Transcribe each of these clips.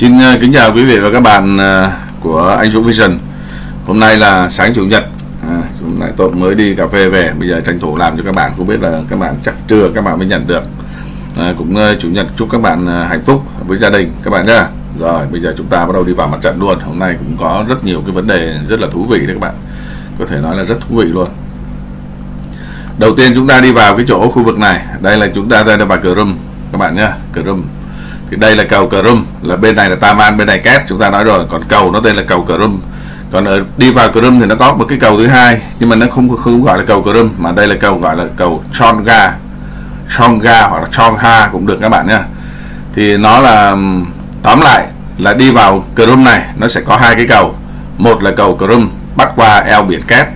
Xin kính chào quý vị và các bạn của anh Dũng Vision. Hôm nay là sáng chủ nhật, hôm nay tôi mới đi cà phê về, bây giờ tranh thủ làm cho các bạn. Không biết là các bạn chắc trưa các bạn mới nhận được. Cũng chủ nhật, chúc các bạn hạnh phúc với gia đình các bạn nhá. Rồi bây giờ chúng ta bắt đầu đi vào mặt trận luôn. Hôm nay cũng có rất nhiều cái vấn đề rất là thú vị đấy các bạn, có thể nói là rất thú vị luôn. Đầu tiên chúng ta đi vào cái chỗ khu vực này, đây là chúng ta ra vào Kerem các bạn nhá, Kerem. Thì đây là cầu Kerem, là bên này là Taman, bên này Kerch, chúng ta nói rồi. Còn cầu nó tên là cầu Kerem. Còn ở đi vào Kerem thì nó có một cái cầu thứ hai, nhưng mà nó không gọi là cầu Kerem, mà đây là cầu gọi là cầu Chonga, Chonga hoặc là Chonga cũng được các bạn nhá. Thì nó là, tóm lại là đi vào Kerem này nó sẽ có hai cái cầu, một là cầu Kerem bắt qua eo biển Kerch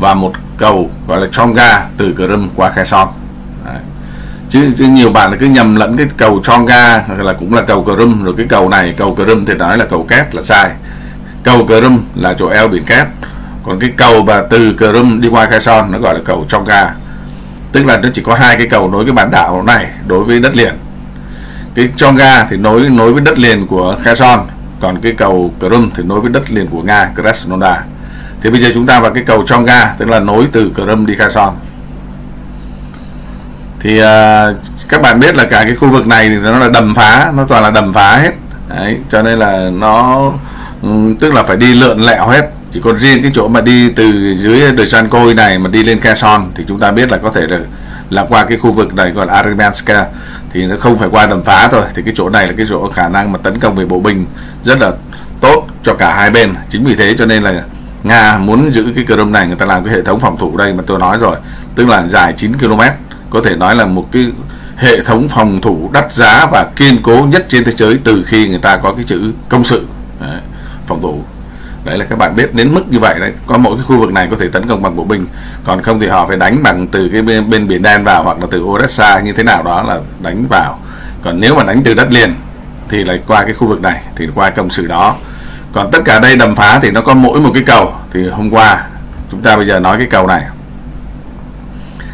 và một cầu gọi là Chonga từ Kerem qua Kherson. Chứ nhiều bạn là cứ nhầm lẫn cái cầu Chonga là cũng là cầu Kerem, rồi cái cầu này cầu Kerem thì nói là cầu Kerch là sai. Cầu Kerem là chỗ eo biển Kerch, còn cái cầu mà từ Kerem đi qua Kherson nó gọi là cầu Chonga. Tức là nó chỉ có hai cái cầu nối cái bán đảo này đối với đất liền. Cái Chonga thì nối với đất liền của Kherson, còn cái cầu Kerem thì nối với đất liền của Nga, Krasnodar. Thì bây giờ chúng ta vào cái cầu Chonga, tức là nối từ Kerem đi Kherson. Thì các bạn biết là cả cái khu vực này thì nó là đầm phá, nó toàn là đầm phá hết. Đấy, cho nên là nó tức là phải đi lượn lẹo hết. Chỉ còn riêng cái chỗ mà đi từ dưới Dushankoy này mà đi lên Kherson thì chúng ta biết là có thể là qua cái khu vực này gọi là Kamianska, thì nó không phải qua đầm phá thôi. Thì cái chỗ này là cái chỗ khả năng mà tấn công về bộ binh rất là tốt cho cả hai bên. Chính vì thế cho nên là Nga muốn giữ cái Kerem này, người ta làm cái hệ thống phòng thủ đây mà tôi nói rồi, tức là dài 9 km, có thể nói là một cái hệ thống phòng thủ đắt giá và kiên cố nhất trên thế giới từ khi người ta có cái chữ công sự. Đấy, phòng thủ đấy là các bạn biết đến mức như vậy đấy. Có mỗi cái khu vực này có thể tấn công bằng bộ binh, còn không thì họ phải đánh bằng từ cái bên biển đen vào, hoặc là từ Odessa như thế nào đó là đánh vào. Còn nếu mà đánh từ đất liền thì lại qua cái khu vực này, thì qua công sự đó. Còn tất cả đây đầm phá thì nó có mỗi một cái cầu. Thì hôm qua chúng ta bây giờ nói cái cầu này.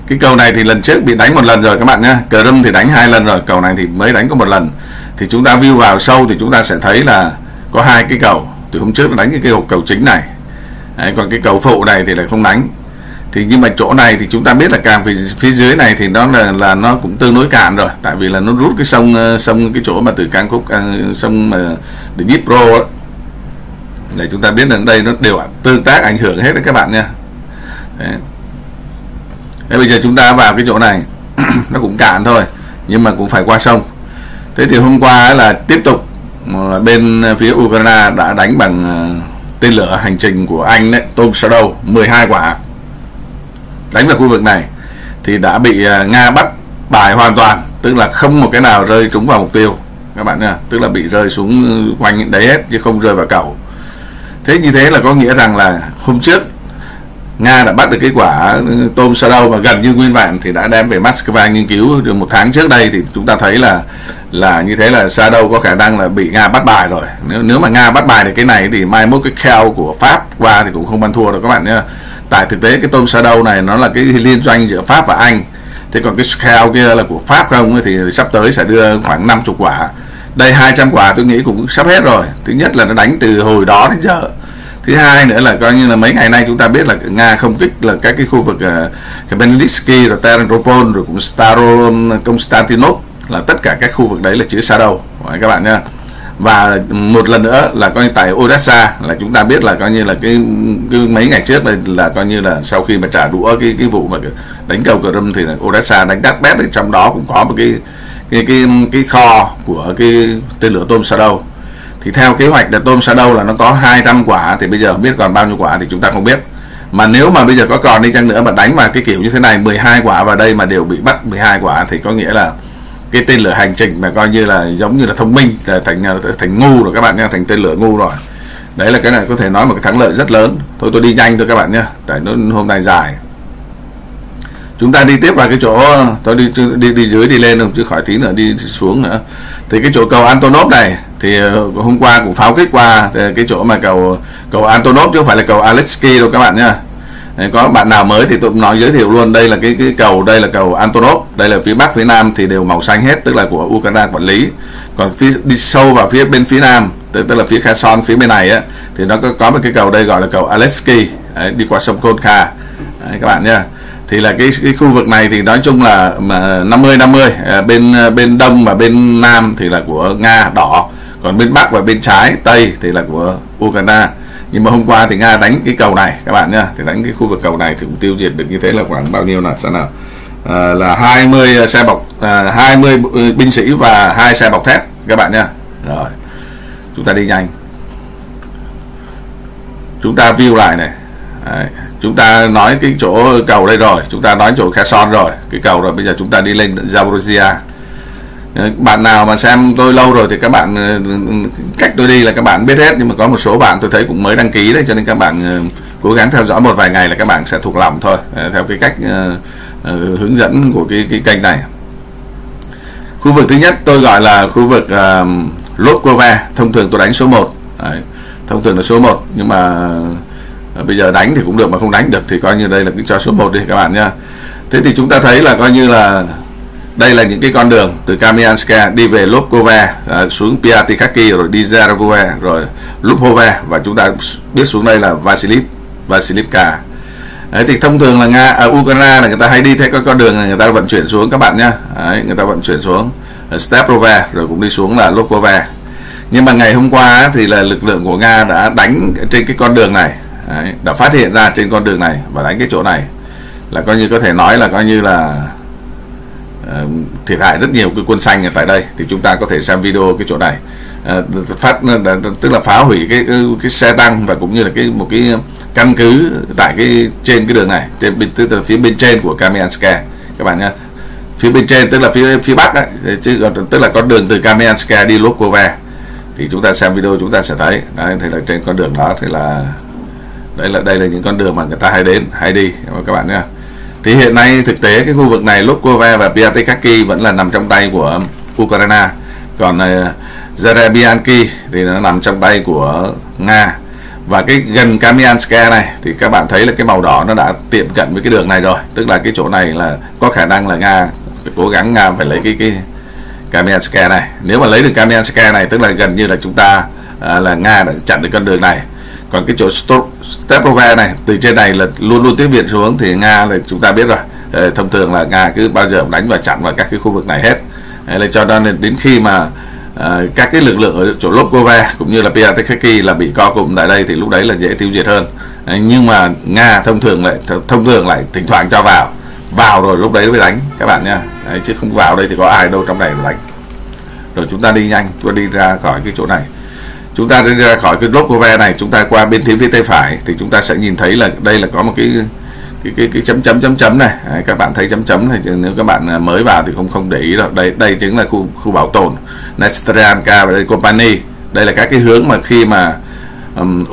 Cái cầu này thì lần trước bị đánh một lần rồi các bạn nhé, Kerem thì đánh 2 lần rồi, cầu này thì mới đánh có 1 lần. Thì chúng ta view vào sâu thì chúng ta sẽ thấy là có 2 cái cầu. Từ hôm trước đánh cái hộp cầu chính này. Đấy, còn cái cầu phụ này thì lại không đánh. Thì nhưng mà chỗ này thì chúng ta biết là càng phía dưới này thì nó là nó cũng tương đối cạn rồi, tại vì là nó rút cái sông cái chỗ mà từ Cang Khúc, sông mà Dnipro ấy. Để chúng ta biết rằng đây nó đều tương tác ảnh hưởng hết đấy các bạn nha. Đấy. Thế bây giờ chúng ta vào cái chỗ này nó cũng cạn thôi, nhưng mà cũng phải qua sông. Thế thì hôm qua là tiếp tục bên phía Ukraine đã đánh bằng tên lửa hành trình của Anh đấy, Storm Shadow, 12 quả đánh vào khu vực này thì đã bị Nga bắt bài hoàn toàn, tức là không một cái nào rơi trúng vào mục tiêu các bạn nha, tức là bị rơi xuống quanh đấy hết chứ không rơi vào cầu. Thế như thế là có nghĩa rằng là hôm trước Nga đã bắt được cái quả Storm Shadow và gần như nguyên vẹn thì đã đem về Moscow nghiên cứu. Được 1 tháng trước đây thì chúng ta thấy là như thế là Shadow có khả năng là bị Nga bắt bài rồi. Nếu mà Nga bắt bài được cái này thì mai mốt cái kheo của Pháp qua thì cũng không ăn thua được các bạn nhé. Tại thực tế cái Storm Shadow này nó là cái liên doanh giữa Pháp và Anh. Thế còn cái kheo kia là của Pháp không thì sắp tới sẽ đưa khoảng 50 quả. Đây 200 quả tôi nghĩ cũng sắp hết rồi. Thứ nhất là nó đánh từ hồi đó đến giờ. Thứ hai nữa là coi như là mấy ngày nay chúng ta biết là Nga không kích là các cái khu vực Kamianska, rồi Terenopol, rồi cũng Staromaiorske, là tất cả các khu vực đấy là chữ Shadow các bạn nhá. Và một lần nữa là coi như tại Odessa là chúng ta biết là coi như là cái mấy ngày trước là coi như là sau khi mà trả đũa cái vụ mà đánh cầu Kerem thì là Odessa đánh đắt bét, trong đó cũng có một cái kho của cái tên lửa Storm Shadow. Thì theo kế hoạch là Storm Shadow là nó có 200 quả, thì bây giờ không biết còn bao nhiêu quả thì chúng ta không biết. Mà nếu mà bây giờ có còn đi chăng nữa mà đánh mà cái kiểu như thế này 12 quả vào đây mà đều bị bắt 12 quả thì có nghĩa là cái tên lửa hành trình mà coi như là giống như là thông minh là thành ngu rồi các bạn nha, thành tên lửa ngu rồi. Đấy là cái này có thể nói một cái thắng lợi rất lớn. Thôi tôi đi nhanh thôi các bạn nhé, tại nó hôm nay dài. Chúng ta đi tiếp vào cái chỗ tôi đi dưới đi lên không chứ khỏi tí nữa đi xuống nữa. Thì cái chỗ cầu Antonov này thì hôm qua cũng pháo kích qua cái chỗ mà cầu Antonov chứ không phải là cầu Oleshky đâu các bạn nhá. Có bạn nào mới thì tôi nói giới thiệu luôn, đây là cái cầu, đây là cầu Antonov, đây là phía bắc phía nam thì đều màu xanh hết, tức là của Ukraine quản lý. Còn phía đi sâu vào phía bên phía nam, tức là phía Khai Son phía bên này á, thì nó có một cái cầu đây gọi là cầu Oleshky, đi qua sông Chonga các bạn nhá. Thì là cái khu vực này thì nói chung là 50-50, bên đông và bên nam thì là của Nga đỏ, còn bên bắc và bên trái tây thì là của Ukraine. Nhưng mà hôm qua thì Nga đánh cái cầu này các bạn nhá, thì đánh cái khu vực cầu này thì cũng tiêu diệt được như thế là khoảng bao nhiêu là sao nào, là 20 xe bọc, 20 binh sĩ và 2 xe bọc thép các bạn nhá. Rồi chúng ta đi nhanh, chúng ta view lại này. Đấy, chúng ta nói cái chỗ cầu đây rồi, chúng ta nói chỗ Kherson rồi, cái cầu rồi, bây giờ chúng ta đi lên Zaporizhzhia. Bạn nào mà xem tôi lâu rồi thì các bạn cách tôi đi là các bạn biết hết, nhưng mà có một số bạn tôi thấy cũng mới đăng ký đấy, cho nên các bạn cố gắng theo dõi một vài ngày là các bạn sẽ thuộc lòng thôi, theo cái cách hướng dẫn của cái kênh này. Khu vực thứ nhất tôi gọi là khu vực Lô-Cô-Va, thông thường tôi đánh số 1 đấy, thông thường là số 1, nhưng mà bây giờ đánh thì cũng được mà không đánh được thì coi như đây là cái cho số 1 đi các bạn nhá. Thế thì chúng ta thấy là coi như là đây là những cái con đường từ Kamianska đi về Lobkove, xuống Piatykhatky rồi đi Zaravue rồi Lobkove, và chúng ta biết xuống đây là Vasilivka. Đấy, thì thông thường là Nga Ukraine là người ta hay đi theo các con đường này, người ta vận chuyển xuống các bạn nhá. Đấy, người ta vận chuyển xuống Steprove rồi cũng đi xuống là Lobkove. Nhưng mà ngày hôm qua thì là lực lượng của Nga đã đánh trên cái con đường này. Đấy, đã phát hiện ra trên con đường này và đánh cái chỗ này là coi như có thể nói là coi như là thiệt hại rất nhiều cái quân xanh ở tại đây. Thì chúng ta có thể xem video cái chỗ này, tức là phá hủy cái xe tăng và cũng như là cái một cái căn cứ tại cái trên cái đường này, trên tức là phía bên trên của Kamianska các bạn nhé, phía bên trên tức là phía bắc ấy, chứ tức là con đường từ Kamianska đi Lobkova thì chúng ta xem video chúng ta sẽ thấy. Đấy, thì là trên con đường đó thì là đây là những con đường mà người ta hay đến hay đi các bạn nhé. Thì hiện nay thực tế cái khu vực này Lobkova và Piatykhatky vẫn là nằm trong tay của Ukraine, còn Zarebianki thì nó nằm trong tay của Nga. Và cái gần Kamianska này thì các bạn thấy là cái màu đỏ nó đã tiệm cận với cái đường này rồi, tức là cái chỗ này là có khả năng là Nga cố gắng Nga phải lấy cái Kamianska này. Nếu mà lấy được Kamianska này tức là gần như là chúng ta là Nga đã chặn được con đường này. Còn cái chỗ Steprova này từ trên này là luôn luôn tiếp viện xuống thì Nga là chúng ta biết rồi, thông thường là Nga cứ bao giờ đánh và chặn vào các cái khu vực này hết. Đấy, cho nên đến khi mà các cái lực lượng ở chỗ Lobkova cũng như là Piatykhatky là bị co cụm tại đây thì lúc đấy là dễ tiêu diệt hơn. Đấy, nhưng mà Nga thông thường lại thỉnh thoảng cho vào rồi lúc đấy mới đánh các bạn nha. Đấy, chứ không vào đây thì có ai đâu trong này mà đánh. Rồi chúng ta đi nhanh, tôi đi ra khỏi cái chỗ này. Chúng ta đi ra khỏi cái Lobkova này, chúng ta qua bên phía tay phải thì chúng ta sẽ nhìn thấy là đây là có một cái chấm này. Đấy, các bạn thấy chấm này, nếu các bạn mới vào thì không để ý đâu. Đây chính là khu bảo tồn Nestrianka và đây Company. Đây là các cái hướng mà khi mà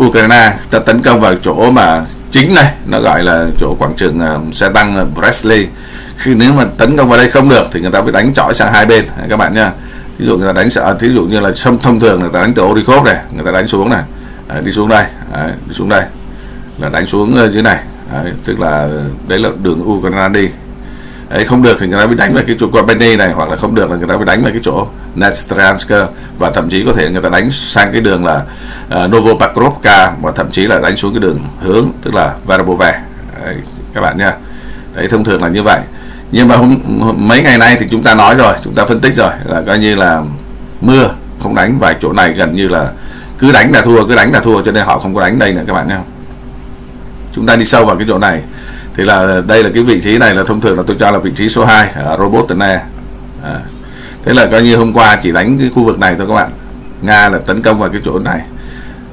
Ukraine đã tấn công vào chỗ mà chính này, nó gọi là chỗ quảng trường xe tăng Bresley. Khi nếu mà tấn công vào đây không được thì người ta phải đánh chọi sang hai bên. Đấy, các bạn nha. Ví dụ người ta đánh thí dụ như là thông thường người ta đánh từ Odessa này, người ta đánh xuống này, đi xuống đây, đi xuống đây là đánh xuống dưới này. Đấy, tức là đấy là đường Ukraine đi. Đấy, không được thì người ta mới đánh vào cái chỗ Company này, hoặc là không được là người ta mới đánh vào cái chỗ Nestrianska, và thậm chí có thể người ta đánh sang cái đường là Novopakrovka, và thậm chí là đánh xuống cái đường hướng tức là Varobove các bạn nha. Đấy, thông thường là như vậy. Nhưng mà mấy ngày nay thì chúng ta nói rồi, chúng ta phân tích rồi là coi như là mưa không đánh, vài chỗ này gần như là cứ đánh là thua, cho nên họ không có đánh đây nữa các bạn nhé. Chúng ta đi sâu vào cái chỗ này thì là đây là cái vị trí này là thông thường là tôi cho là vị trí số 2 Robotyne. Thế là coi như hôm qua chỉ đánh cái khu vực này thôi các bạn. Nga là tấn công vào cái chỗ này,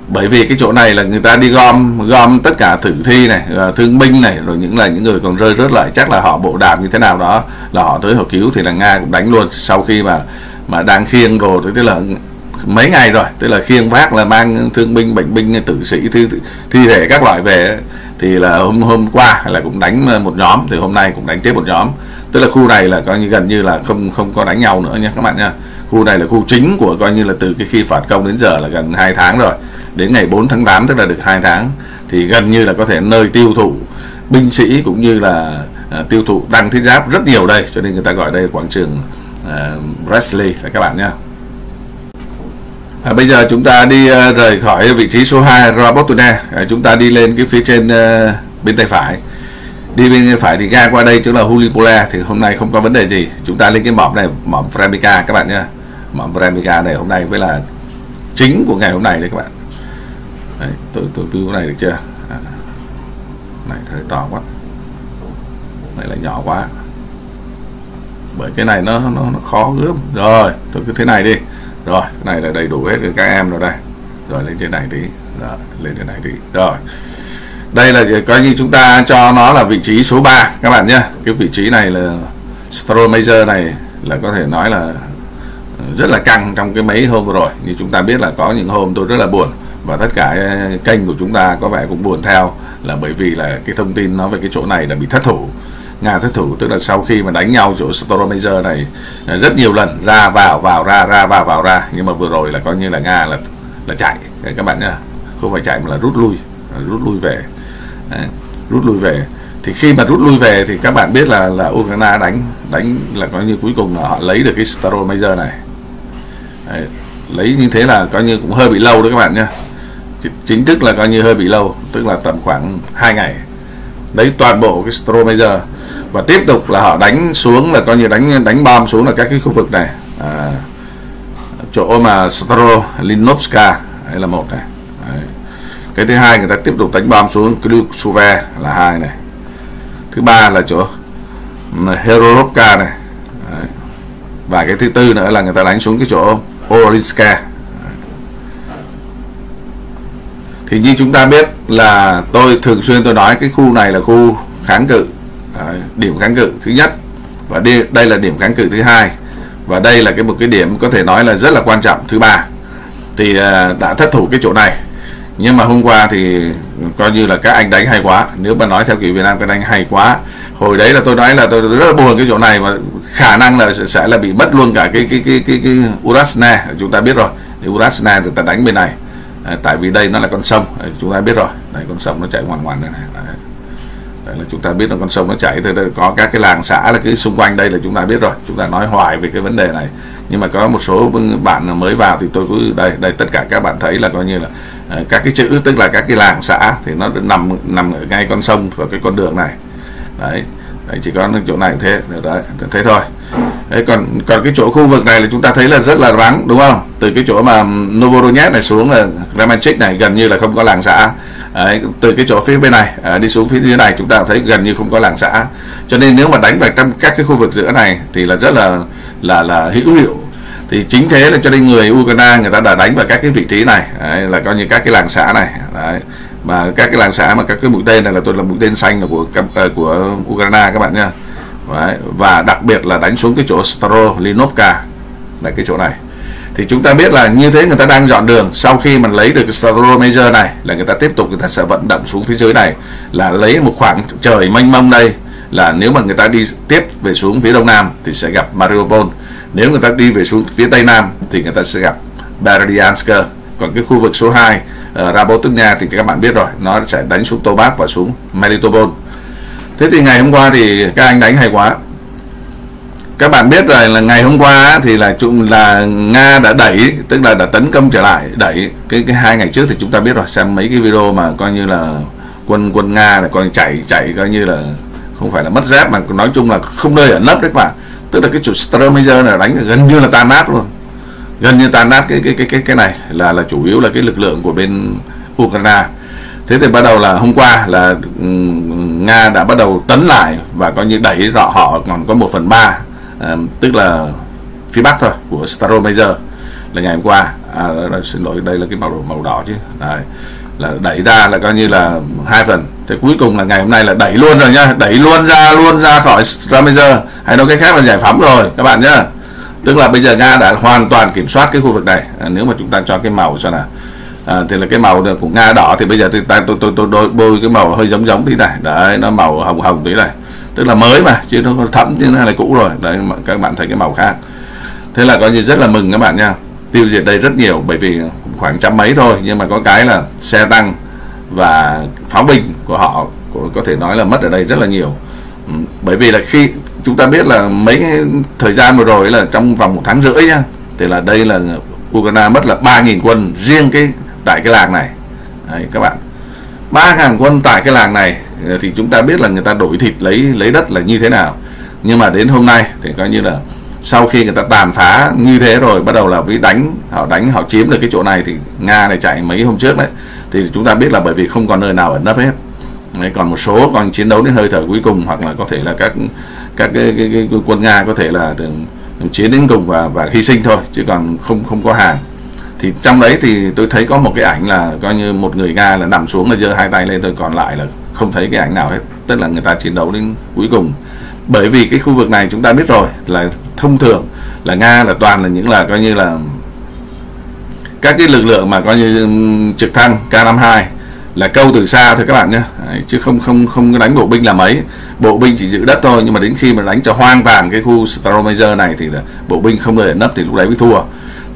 bởi vì cái chỗ này là người ta đi gom tất cả tử thi này, thương binh này, rồi những người còn rớt lại, chắc là họ bộ đàm như thế nào đó là họ tới họ cứu, thì là Nga cũng đánh luôn. Sau khi mà đang khiêng rồi, tức là mấy ngày rồi, tức là khiêng vác là mang thương binh, bệnh binh, tử sĩ, thi thể các loại về, thì là hôm qua là cũng đánh một nhóm, thì hôm nay cũng đánh tiếp một nhóm. Tức là khu này là coi như gần như là không có đánh nhau nữa nha các bạn nha. Khu này là khu chính của coi như là từ cái khi phản công đến giờ là gần 2 tháng rồi, đến ngày 4 tháng 8 tức là được 2 tháng, thì gần như là có thể nơi tiêu thụ binh sĩ cũng như là tiêu thụ đằng thiết giáp rất nhiều đây, cho nên người ta gọi đây là quảng trường Bresley các bạn nhé. Bây giờ chúng ta đi rời khỏi vị trí số 2 Robotyne, chúng ta đi lên cái phía trên bên tay phải. Đi bên phải thì ga qua đây chính là Hulipola, thì hôm nay không có vấn đề gì. Chúng ta lên cái mỏm này, mỏm Fremica các bạn nhé. Mỏm Fremica này hôm nay mới là chính của ngày hôm nay đấy các bạn. Đấy, tôi view này được chưa? Này hơi to quá, này là nhỏ quá, bởi cái này nó khó gớm. Rồi tôi cứ thế này đi, rồi cái này là đầy đủ hết các em rồi đây, rồi lên trên này tí, rồi lên trên này tí, rồi đây là coi như chúng ta cho nó là vị trí số 3 các bạn nhé. Cái vị trí này là Staromaiorske này là có thể nói là rất là căng trong cái mấy hôm vừa rồi, như chúng ta biết là có những hôm tôi rất là buồn và tất cả kênh của chúng ta có vẻ cũng buồn theo, là bởi vì là cái thông tin nói về cái chỗ này là bị thất thủ. Nga thất thủ tức là sau khi mà đánh nhau chỗ Staromaiorske này rất nhiều lần, ra vào vào ra, nhưng mà vừa rồi là coi như là Nga là chạy các bạn nhá, không phải chạy mà là rút lui về. Đấy, rút lui về thì khi mà rút lui về thì các bạn biết là Ukraine đánh là coi như cuối cùng là họ lấy được cái Staromaiorske này. Đấy, lấy như thế là coi như cũng hơi bị lâu đấy các bạn nhá, chính thức là coi như hơi bị lâu, tức là tầm khoảng 2 ngày đấy toàn bộ cái Staromaiorske. Và tiếp tục là họ đánh xuống là coi như đánh bom xuống là các cái khu vực này, chỗ mà Starolinovska là một này. Đấy, cái thứ hai người ta tiếp tục đánh bom xuống Kryusuve là 2 này, thứ ba là chỗ Herolovka này. Đấy, và cái thứ tư nữa là người ta đánh xuống cái chỗ Oleshky. Thì như chúng ta biết là tôi thường xuyên tôi nói cái khu này là khu kháng cự, điểm kháng cự thứ nhất, và đây là điểm kháng cự thứ hai, và đây là một cái điểm có thể nói là rất là quan trọng thứ ba. Thì đã thất thủ cái chỗ này, nhưng mà hôm qua thì coi như là các anh đánh hay quá, nếu mà nói theo kiểu Việt Nam các anh hay quá. Hồi đấy là tôi nói là tôi rất là buồn cái chỗ này, mà khả năng là sẽ là bị mất luôn cả cái Urasna, chúng ta biết rồi. Thì Urasna thì ta đánh bên này, tại vì đây nó là con sông, chúng ta biết rồi. Đấy, con sông nó chảy ngoằn này này. Đấy là chúng ta biết là con sông nó chảy, có các cái làng xã là cái xung quanh đây là chúng ta biết rồi. Chúng ta nói hoài về cái vấn đề này, nhưng mà có một số bạn mới vào thì tôi cứ đây tất cả các bạn thấy là coi như là các cái chữ, tức là các cái làng xã thì nó nằm ở ngay con sông và cái con đường này. Đấy, đấy chỉ có chỗ này thế, đấy, thế thôi. Đấy, còn cái chỗ khu vực này là chúng ta thấy là rất là vắng đúng không? Từ cái chỗ mà Novorodnetsk này xuống là Kremenchuk này gần như là không có làng xã. Đấy, từ cái chỗ phía bên này đi xuống phía dưới này chúng ta thấy gần như không có làng xã. Cho nên nếu mà đánh vào trong các cái khu vực giữa này thì là rất là hữu hiệu. Thì chính thế là cho nên người Ukraine người ta đã đánh vào các cái vị trí này. Đấy, là coi như các cái làng xã này. Đấy, mà các cái làng xã mà các cái mũi tên này là tôi là mũi tên xanh là của Ukraine các bạn nhá. Đấy, và đặc biệt là đánh xuống cái chỗ Starolinovka là cái chỗ này. Thì chúng ta biết là như thế người ta đang dọn đường. Sau khi mà lấy được cái Staromaiorske này là người ta tiếp tục người ta sẽ vận động xuống phía dưới này, là lấy một khoảng trời mênh mông đây, là nếu mà người ta đi tiếp về xuống phía đông nam thì sẽ gặp Mariupol, nếu người ta đi về xuống phía tây nam thì người ta sẽ gặp Berdyansk. Còn cái khu vực số 2 Robotyne thì các bạn biết rồi, nó sẽ đánh xuống Tobach và xuống Melitopol. Thế thì ngày hôm qua thì các anh đánh hay quá. Các bạn biết rồi là ngày hôm qua thì là Nga đã đẩy, tức là đã tấn công trở lại, đẩy cái 2 ngày trước thì chúng ta biết rồi, xem mấy cái video mà coi như là quân Nga là coi chạy coi như là không phải là mất dép mà nói chung là không nơi ẩn nấp đấy các bạn. Tức là cái chủ Staromaiorske này đánh gần như là tan nát luôn. Gần như tan nát cái này là chủ yếu là cái lực lượng của bên Ukraine. Thế thì bắt đầu là hôm qua là Nga đã bắt đầu tấn lại và coi như đẩy rõ họ còn có 1/3, tức là phía bắc thôi của Staromaiorske là ngày hôm qua. Xin lỗi, đây là cái màu đỏ chứ. Đấy, là đẩy ra là coi như là 2 phần. Thế cuối cùng là ngày hôm nay là đẩy luôn rồi nhá, đẩy luôn ra khỏi Staromaiorske, hay nói cái khác là giải phóng rồi các bạn nhá. Tức là bây giờ Nga đã hoàn toàn kiểm soát cái khu vực này. Nếu mà chúng ta cho cái màu cho nào, thì là cái màu của Nga đỏ, thì bây giờ tôi bôi cái màu hơi giống tí này. Đấy, nó màu hồng tí này, tức là mới mà, chứ nó thấm chứ nó là cũ rồi. Đấy, các bạn thấy cái màu khác. Thế là coi như rất là mừng các bạn nha. Tiêu diệt đây rất nhiều, bởi vì khoảng trăm mấy thôi, nhưng mà có cái là xe tăng và pháo binh của họ có thể nói là mất ở đây rất là nhiều. Bởi vì là khi chúng ta biết là mấy cái thời gian vừa rồi là trong vòng 1 tháng rưỡi nhá, thì là đây là Ukraine mất là 3.000 quân riêng tại cái làng này. Đấy, các bạn, 3.000 quân tại cái làng này thì chúng ta biết là người ta đổi thịt lấy đất là như thế nào. Nhưng mà đến hôm nay thì coi như là sau khi người ta tàn phá như thế rồi, bắt đầu là với đánh họ chiếm được cái chỗ này, thì Nga này chạy mấy hôm trước đấy, thì chúng ta biết là bởi vì không còn nơi nào ẩn nấp hết. Đấy, còn một số còn chiến đấu đến hơi thở cuối cùng, hoặc là có thể là các quân Nga có thể là chiến đến cùng và hy sinh thôi, chứ còn không có hàng. Thì trong đấy thì tôi thấy có một cái ảnh là coi như một người Nga là nằm xuống là giơ hai tay lên thôi, còn lại là không thấy cái ảnh nào hết, tức là người ta chiến đấu đến cuối cùng. Bởi vì cái khu vực này chúng ta biết rồi là thông thường là Nga là toàn là những là coi như là các cái lực lượng mà coi như trực thăng K-52 là câu từ xa thôi các bạn nhé, chứ không có đánh bộ binh là mấy. Bộ binh chỉ giữ đất thôi, nhưng mà đến khi mà đánh cho hoang tàn cái khu Staromaiorske này thì là bộ binh không người nấp, thì lúc đấy mới thua.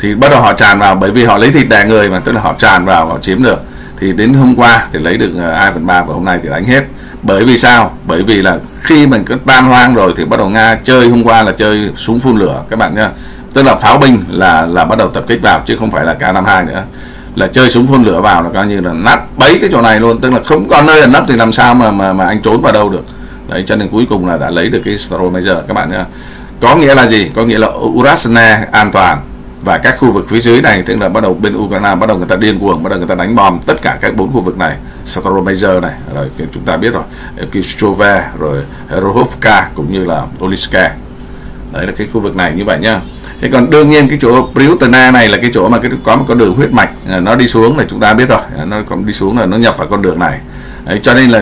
Thì bắt đầu họ tràn vào, bởi vì họ lấy thịt đè người mà, tức là họ tràn vào họ chiếm được. Thì đến hôm qua thì lấy được 2/3 và hôm nay thì đánh hết. Bởi vì sao? Bởi vì là khi mình cứ tan hoang rồi thì bắt đầu Nga chơi, hôm qua là chơi súng phun lửa các bạn nhá, tức là pháo binh là bắt đầu tập kích vào, chứ không phải là K-52 nữa, là chơi súng phun lửa vào là coi như là nát bấy cái chỗ này luôn, tức là không có nơi ẩn nấp thì làm sao mà anh trốn vào đâu được. Đấy, cho nên cuối cùng là đã lấy được cái Staromaiorske các bạn nhá. Có nghĩa là gì? Có nghĩa là Urasna an toàn, và các khu vực phía dưới này, tức là bắt đầu bên Ukraine bắt đầu người ta điên cuồng, bắt đầu người ta đánh bom tất cả các 4 khu vực này, Staromaiorske này, rồi chúng ta biết rồi, Kyushchove, rồi Herohovka cũng như là Oleshky. Đấy là cái khu vực này như vậy nhá. Thế còn đương nhiên cái chỗ Pryiutne này là cái chỗ mà có một con đường huyết mạch nó đi xuống, là chúng ta biết rồi, nó còn đi xuống là nó nhập vào con đường này. Đấy, cho nên là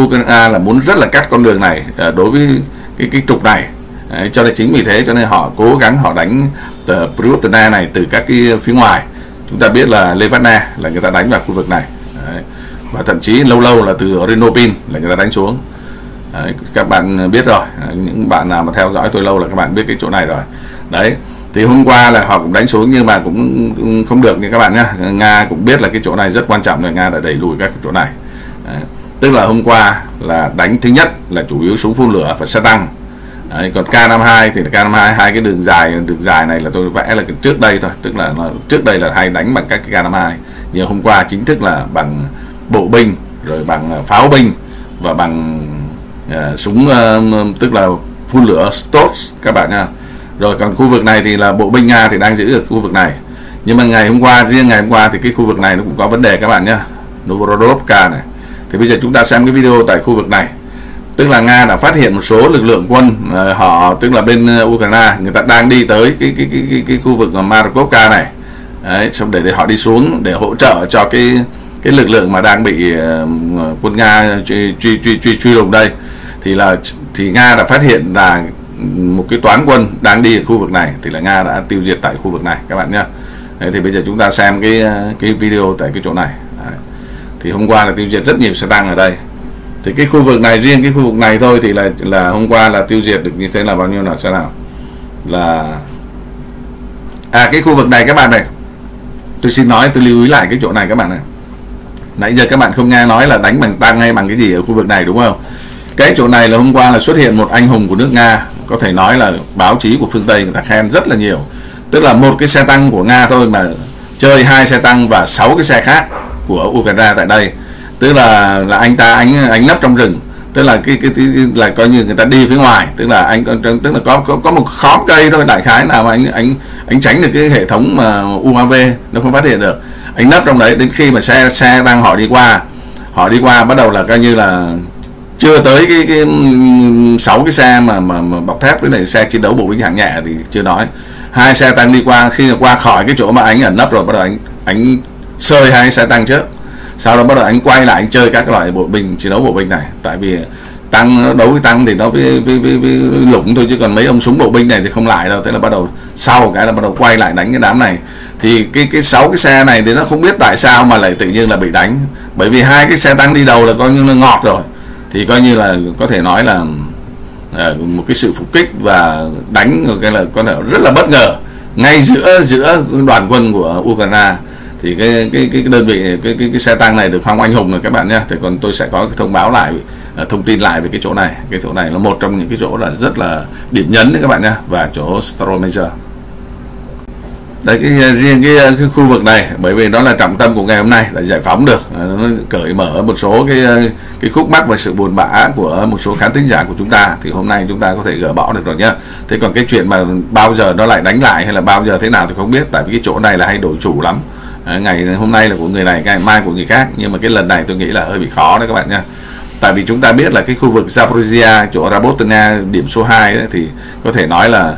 Ukraine là muốn rất là cắt con đường này đối với cái trục này. Đấy, cho nên chính vì thế cho nên họ cố gắng họ đánh Pryiutne này từ các cái phía ngoài. Chúng ta biết là Levadne là người ta đánh vào khu vực này. Đấy, và thậm chí lâu lâu là từ Renopin là người ta đánh xuống. Đấy, các bạn biết rồi, những bạn nào mà theo dõi tôi lâu là các bạn biết cái chỗ này rồi. Đấy, thì hôm qua là họ cũng đánh xuống nhưng mà cũng không được nha các bạn nhá. Nga cũng biết là cái chỗ này rất quan trọng rồi, Nga đã đẩy lùi các chỗ này. Đấy, tức là hôm qua là đánh thứ nhất là chủ yếu súng phun lửa và xe tăng. Đấy, còn K-52 thì K-52 hai cái đường dài này là tôi vẽ là trước đây thôi, tức là trước đây là hay đánh bằng các cái K-52, nhưng hôm qua chính thức là bằng bộ binh, rồi bằng pháo binh và bằng súng, tức là phun lửa Storm các bạn nha. Rồi còn khu vực này thì là bộ binh Nga thì đang giữ được khu vực này, nhưng mà riêng ngày hôm qua thì cái khu vực này nó cũng có vấn đề các bạn nhá, Novosilovka này. Thì bây giờ chúng ta xem cái video tại khu vực này, tức là Nga đã phát hiện một số lực lượng quân họ, tức là bên Ukraine người ta đang đi tới cái khu vực Mariupolka này. Đấy, xong để họ đi xuống để hỗ trợ cho cái lực lượng mà đang bị quân Nga truy lùng đây. Thì Nga đã phát hiện là một cái toán quân đang đi ở khu vực này, thì là Nga đã tiêu diệt tại khu vực này các bạn nhá. Đấy, thì bây giờ chúng ta xem cái video tại cái chỗ này. Đấy, thì hôm qua là tiêu diệt rất nhiều xe tăng ở đây. Thì cái khu vực này, riêng cái khu vực này thôi thì là hôm qua là tiêu diệt được như thế là bao nhiêu nào, sẽ nào là cái khu vực này các bạn này. Tôi xin nói, tôi lưu ý lại cái chỗ này các bạn này. Nãy giờ các bạn không nghe nói là đánh bằng tăng hay bằng cái gì ở khu vực này đúng không? Cái chỗ này là hôm qua là xuất hiện một anh hùng của nước Nga, có thể nói là báo chí của phương Tây người ta khen rất là nhiều. Tức là một cái xe tăng của Nga thôi mà chơi 2 xe tăng và 6 cái xe khác của Ukraine tại đây. Tức là anh ta anh nấp trong rừng, tức là cái là coi như người ta đi phía ngoài, tức là anh, tức là có một khóm cây thôi đại khái nào mà anh tránh được cái hệ thống mà UAV nó không phát hiện được. Anh nấp trong đấy, đến khi mà xe đang họ đi qua bắt đầu là coi như là chưa tới cái 6 cái xe mà bọc thép, cái này xe chiến đấu bộ binh hạng nhẹ thì chưa nói, 2 xe tăng đi qua. Khi mà qua khỏi cái chỗ mà anh ẩn nấp rồi, bắt đầu anh sơi 2 xe tăng trước, sau đó bắt đầu anh quay lại anh chơi các loại bộ binh chiến đấu bộ binh này. Tại vì tăng đấu với tăng thì nó với lủng thôi, chứ còn mấy ông súng bộ binh này thì không lại đâu. Thế là bắt đầu sau cái là bắt đầu quay lại đánh cái đám này. Thì cái 6 cái xe này thì nó không biết tại sao mà lại tự nhiên là bị đánh, bởi vì 2 cái xe tăng đi đầu là coi như là ngọt rồi, thì coi như là có thể nói là một cái sự phục kích và đánh cái là có thể rất là bất ngờ ngay giữa đoàn quân của Ukraine. thì cái đơn vị cái xe tăng này được phong anh hùng rồi các bạn nhé. Thì còn tôi sẽ có cái thông báo lại, thông tin lại về cái chỗ này. Cái chỗ này là một trong những cái chỗ là rất là điểm nhấn đấy các bạn nhé, và chỗ Staromaiorske. Đấy, riêng cái khu vực này, bởi vì đó là trọng tâm của ngày hôm nay, là giải phóng được, nó cởi mở một số cái khúc mắc và sự buồn bã của một số khán thính giả của chúng ta, thì hôm nay chúng ta có thể gỡ bỏ được rồi nhá. Thế còn cái chuyện mà bao giờ nó lại đánh lại hay là bao giờ thế nào thì không biết, tại vì cái chỗ này là hay đổi chủ lắm. Ngày hôm nay là của người này, ngày mai của người khác, nhưng mà cái lần này tôi nghĩ là hơi bị khó đấy các bạn nhá. Tại vì chúng ta biết là cái khu vực Zaporizhzhia, chỗ Robotyne điểm số 2 ấy, thì có thể nói là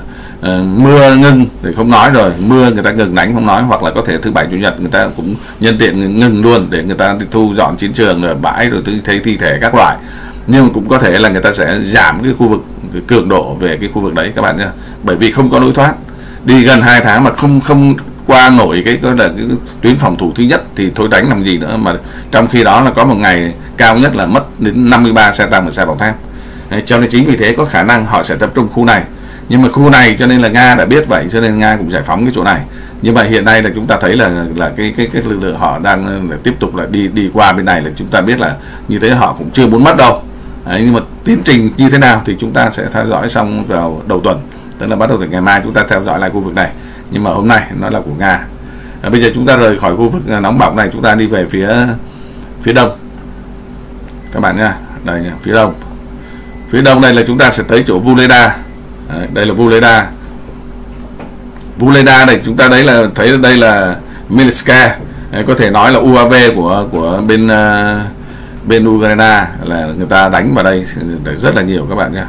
mưa ngưng thì không nói rồi, mưa người ta ngừng đánh không nói, hoặc là có thể thứ bảy chủ nhật người ta cũng nhân tiện ngừng luôn để người ta thu dọn chiến trường rồi bãi rồi thấy thi thể các loại. Nhưng cũng có thể là người ta sẽ giảm cái khu vực, cái cường độ về cái khu vực đấy các bạn nhé, bởi vì không có lối thoát. Đi gần 2 tháng mà không qua nổi cái gọi là cái tuyến phòng thủ thứ nhất thì thôi đánh làm gì nữa. Mà trong khi đó là có một ngày cao nhất là mất đến 53 xe tăng và xe bọc thép, cho nên chính vì thế có khả năng họ sẽ tập trung khu này. Nhưng mà khu này cho nên là Nga đã biết vậy, cho nên Nga cũng giải phóng cái chỗ này. Nhưng mà hiện nay là chúng ta thấy là cái lực lượng họ đang tiếp tục là đi qua bên này, là chúng ta biết là như thế họ cũng chưa muốn mất đâu. Đấy, nhưng mà tiến trình như thế nào thì chúng ta sẽ theo dõi xong vào đầu tuần, tức là bắt đầu từ ngày mai chúng ta theo dõi lại khu vực này. Nhưng mà hôm nay nó là của Nga. Bây giờ chúng ta rời khỏi khu vực nóng bỏng này, chúng ta đi về phía đông các bạn nha. Đây nha, phía đông. Phía đông này là chúng ta sẽ tới chỗ Vuhledar. Đây là Vuhledar. Vuhledar này chúng ta đấy là thấy đây là Minska, có thể nói là UAV của bên Ukraine, là người ta đánh vào đây rất là nhiều các bạn nhé.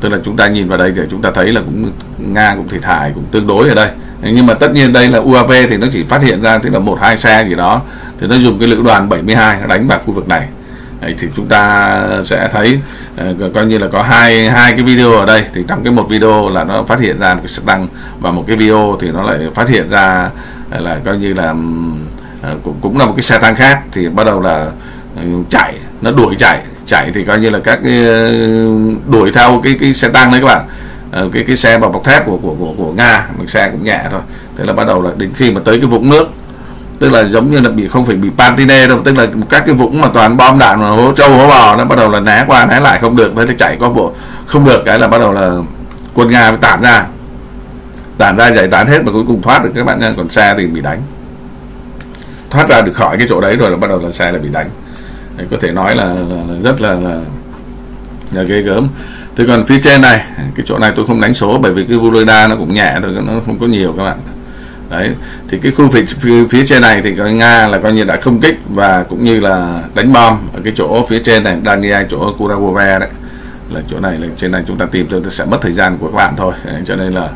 Tức là chúng ta nhìn vào đây để chúng ta thấy là cũng Nga cũng thiệt hại cũng tương đối ở đây. Nhưng mà tất nhiên đây là UAV thì nó chỉ phát hiện ra tức là 1-2 xe gì đó, thì nó dùng cái lữ đoàn 72 nó đánh vào khu vực này. Đấy, thì chúng ta sẽ thấy coi như là có hai cái video ở đây, thì trong cái một video là nó phát hiện ra một cái xe tăng, và một cái video thì nó lại phát hiện ra là coi như là cũng là một cái xe tăng khác, thì bắt đầu là chạy, nó đuổi chạy thì coi như là các cái đuổi theo cái xe tăng đấy các bạn, cái xe bọc thép của Nga, một xe cũng nhẹ thôi. Thế là bắt đầu là đến khi mà tới cái vũng nước, tức là giống như là bị không phải bị patine đâu, tức là các cái vũng mà toàn bom đạn mà hố trâu hố bò, nó bắt đầu là né qua né lại không được, nó chạy qua bộ không được, cái là bắt đầu là quân Nga mới tản ra giải tán hết, mà cuối cùng thoát được các bạn nha. Còn xe thì bị đánh, thoát ra được khỏi cái chỗ đấy rồi là bắt đầu là xe là bị đánh. Đấy, có thể nói là rất là ghê gớm. Thế còn phía trên này, cái chỗ này tôi không đánh số bởi vì cái Vuhledar nó cũng nhẹ thôi, nó không có nhiều các bạn. Đấy, thì cái khu vực phía trên này thì Nga là coi như đã không kích và cũng như là đánh bom ở cái chỗ phía trên này, Dania, chỗ Kuragove đấy, là chỗ này, là trên này chúng ta tìm tôi sẽ mất thời gian của các bạn thôi. Đấy, cho nên là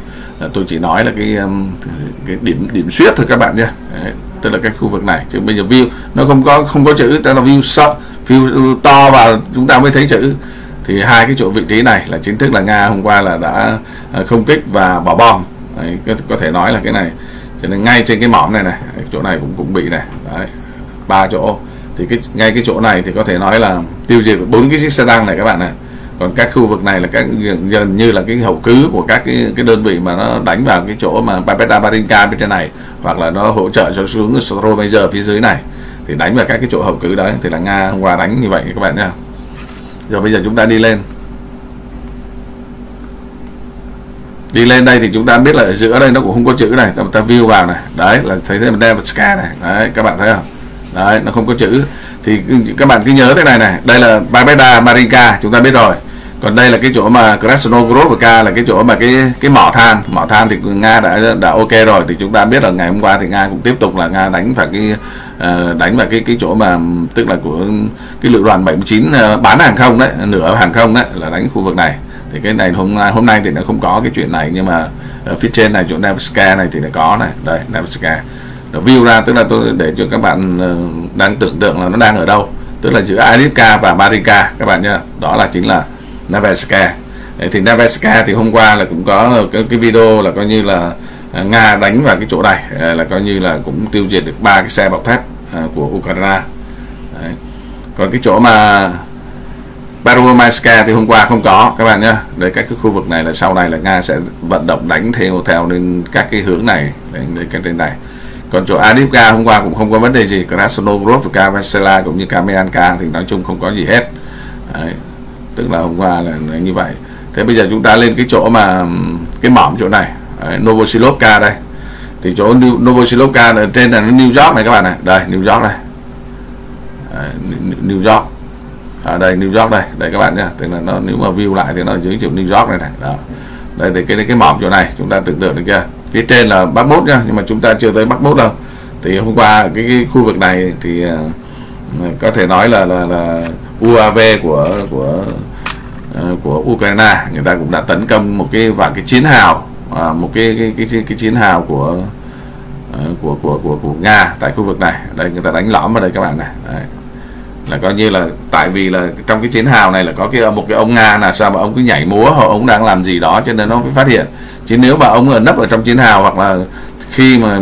tôi chỉ nói là cái điểm xuyết thôi các bạn nhé. Đấy, tức là cái khu vực này, chứ bây giờ view nó không có chữ, tức là view short, view to vào chúng ta mới thấy chữ. Thì hai cái chỗ vị trí này là chính thức là Nga hôm qua là đã không kích và bỏ bom. Đấy, có thể nói là cái này. Cho nên ngay trên cái mỏm này, chỗ này cũng bị này. Đấy, 3 chỗ. Thì ngay cái chỗ này thì có thể nói là tiêu diệt 4 cái chiếc xe tăng này các bạn này. Còn các khu vực này là các gần như là cái hậu cứ của các cái đơn vị mà nó đánh vào cái chỗ mà Marinka bên trên này, hoặc là nó hỗ trợ cho xuống Staromaiorske phía dưới này, thì đánh vào các cái chỗ hậu cứ đấy. Thì là Nga hôm qua đánh như vậy các bạn nhá. Rồi bây giờ chúng ta đi lên. Đi lên đây thì chúng ta biết là ở giữa đây nó cũng không có chữ này, ta view vào này, đấy là thấy Nevskaya này, đấy các bạn thấy không? Đấy, nó không có chữ. Thì các bạn cứ nhớ thế này, đây là Babeda Marinka, chúng ta biết rồi. Còn đây là cái chỗ mà Krasnodar là cái chỗ mà cái mỏ than thì Nga đã ok rồi. Thì chúng ta biết là ngày hôm qua thì Nga cũng tiếp tục là Nga đánh vào cái chỗ mà tức là của cái lữ đoàn 79 bán hàng không đấy, nửa hàng không đấy, là đánh khu vực này. Thì cái này hôm nay thì nó không có cái chuyện này, nhưng mà ở phía trên này chỗ Nevskaya này thì nó có này, đây Nevskaya. Nó view ra tức là tôi để cho các bạn đang tưởng tượng là nó đang ở đâu, tức là giữa Avdiivka và Marinka các bạn nhá. Đó là chính là Nevskaya. Thì Nevskaya thì hôm qua là cũng có cái video là coi như là Nga đánh vào cái chỗ này, là coi như là cũng tiêu diệt được 3 cái xe bọc thép của Ukraine. Đấy. Còn cái chỗ mà Baromaska thì hôm qua không có các bạn nhé. Đấy, các cái khu vực này là sau này là Nga sẽ vận động đánh theo đến các cái hướng này, đến cái trên này. Còn chỗ Avdiivka hôm qua cũng không có vấn đề gì. Krasnodar và Kamianska cũng như Kamianska thì nói chung không có gì hết. Đấy, tức là hôm qua là như vậy. Thế bây giờ chúng ta lên cái chỗ mà cái mỏm chỗ này, đấy, Novosilovka đây. Thì chỗ Novosilovka ở trên là New York này các bạn này. Đây New York này. Đấy, New York. À, đây New York đây, đây các bạn nhá. Tức là nó nếu mà view lại thì nó dưới chỗ New York này này. Đó. Đây thì cái mỏm chỗ này chúng ta tưởng tượng được kia. Phía trên là Bắc Mốt nha, nhưng mà chúng ta chưa tới Bắc Mốt đâu. Thì hôm qua cái khu vực này thì có thể nói là UAV của Ukraine người ta cũng đã tấn công một cái và cái chiến hào, một cái chiến hào của Nga tại khu vực này. Đây người ta đánh lõm vào đây các bạn này. Đấy, là coi như là tại vì là trong cái chiến hào này là có một cái ông Nga là sao mà ông cứ nhảy múa hoặc ông đang làm gì đó cho nên nó mới phát hiện. Chứ nếu mà ông ở nấp ở trong chiến hào hoặc là khi mà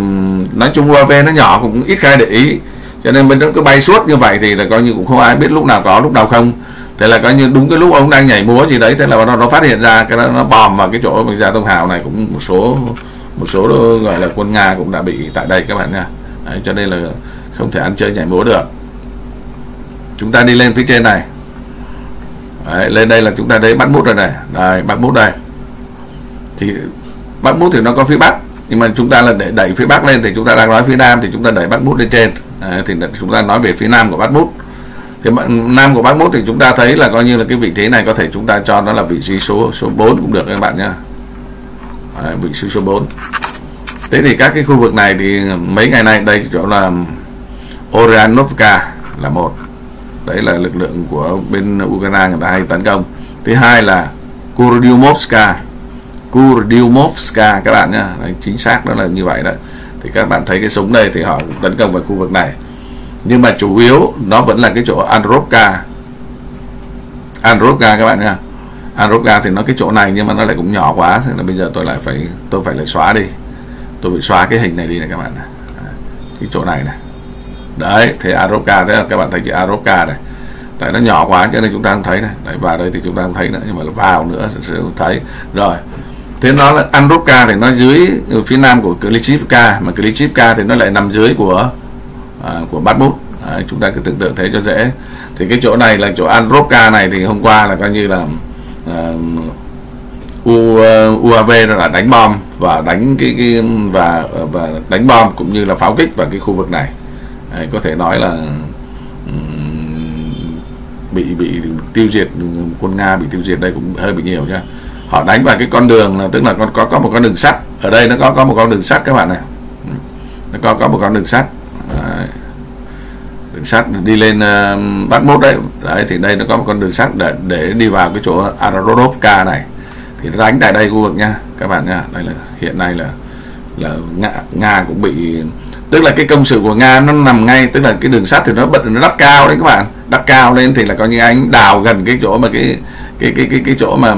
nói chung UAV nó nhỏ cũng ít khai để ý, cho nên mình nó cứ bay suốt như vậy thì là coi như cũng không ai biết lúc nào có lúc nào không. Thế là coi như đúng cái lúc ông đang nhảy múa gì đấy, thế là nó phát hiện ra cái nó bòm vào cái chỗ ra thông hào này, cũng một số gọi là quân Nga cũng đã bị tại đây các bạn nha. Đấy, cho nên là không thể ăn chơi nhảy múa được. Chúng ta đi lên phía trên này. Đấy, lên đây là chúng ta đến Bắc Mút rồi này. Đây Bắc Mút đây. Thì Bắc Mút thì nó có phía Bắc, nhưng mà chúng ta là để đẩy phía Bắc lên thì chúng ta đang nói phía Nam, thì chúng ta đẩy Bắc Mút lên trên. Đấy, thì chúng ta nói về phía Nam của Bắc Mút. Thì Nam của Bắc Mút thì chúng ta thấy là coi như là cái vị trí này có thể chúng ta cho nó là vị trí số 4 cũng được các bạn nhá. Đấy, vị trí số 4. Thế thì các cái khu vực này thì mấy ngày nay đây chỗ là Oryanovka là một. Đấy là lực lượng của bên Ukraine người ta hay tấn công. Thứ hai là Kurdymovska các bạn nhá. Đấy, chính xác đó là như vậy đó. Thì các bạn thấy cái súng đây thì họ tấn công vào khu vực này. Nhưng mà chủ yếu nó vẫn là cái chỗ Androvka các bạn nhá. Androvka thì nó cái chỗ này nhưng mà nó lại cũng nhỏ quá, thế là bây giờ tôi phải xóa đi. Tôi phải xóa cái hình này đi này các bạn này. Cái chỗ này này. Đấy, thì Androvka, thế là các bạn thấy chữ Androvka này. Tại nó nhỏ quá cho nên chúng ta không thấy này. Đấy, vào đây thì chúng ta không thấy nữa, nhưng mà là vào nữa sẽ thấy. Rồi. Thế nó là Androvka thì nó dưới phía nam của Klitschivka, mà Klitschivka thì nó lại nằm dưới của Bakhmut. Đấy, chúng ta cứ tưởng tượng thế cho dễ. Thì cái chỗ này là chỗ Androvka này thì hôm qua là coi như là UAV là đánh bom và đánh và đánh bom cũng như là pháo kích vào cái khu vực này. Đấy, có thể nói là bị tiêu diệt, quân Nga bị tiêu diệt đây cũng hơi bị nhiều nha. Họ đánh vào cái con đường là tức là có một con đường sắt ở đây, nó có một con đường sắt các bạn này, nó có một con đường sắt. Đấy, đường sắt đi lên Bakhmut đấy. Đấy thì đây nó có một con đường sắt để đi vào cái chỗ Androvka này, thì nó đánh tại đây khu vực nha các bạn nha. Đây là hiện nay là Nga cũng bị, tức là cái công sự của Nga nó nằm ngay, tức là cái đường sắt thì nó bật nó đắp cao đấy các bạn, đắp cao lên thì là coi như anh đào gần cái chỗ mà cái chỗ mà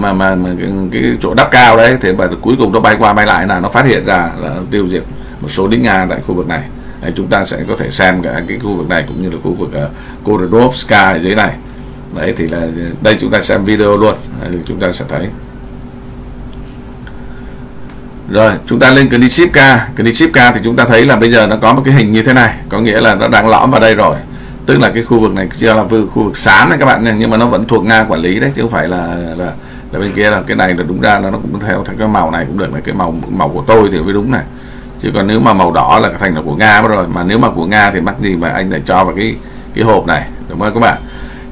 cái chỗ đắp cao đấy, thì mà cuối cùng nó bay qua bay lại là nó phát hiện ra là tiêu diệt một số lính Nga tại khu vực này. Đấy, chúng ta sẽ có thể xem cả cái khu vực này cũng như là khu vực Korodovska ở dưới này. Đấy thì là đây chúng ta xem video luôn. Đấy, chúng ta sẽ thấy. Rồi chúng ta lên Klitschivka thì chúng ta thấy là bây giờ nó có một cái hình như thế này, có nghĩa là nó đang lõm vào đây rồi, tức là cái khu vực này chưa là khu vực xám này các bạn này, nhưng mà nó vẫn thuộc Nga quản lý đấy chứ không phải là bên kia. Là cái này là đúng ra là nó cũng theo cái màu này cũng được, là cái màu của tôi thì mới đúng này, chứ còn nếu mà màu đỏ là thành là của Nga rồi, mà nếu mà của Nga thì mắc gì mà anh lại cho vào cái hộp này, đúng không các bạn?